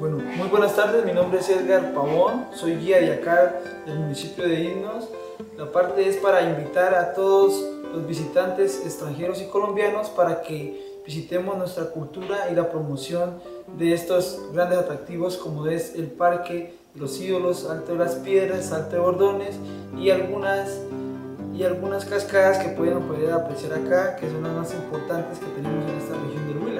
Bueno, muy buenas tardes, mi nombre es Edgar Pabon, soy guía de acá del municipio de Isnos. La parte es para invitar a todos los visitantes extranjeros y colombianos para que visitemos nuestra cultura y la promoción de estos grandes atractivos como es el Parque Los Ídolos, Alto de las Piedras, Salto de Bordones y algunas cascadas que pueden apreciar acá, que son las más importantes que tenemos en esta región del Huila.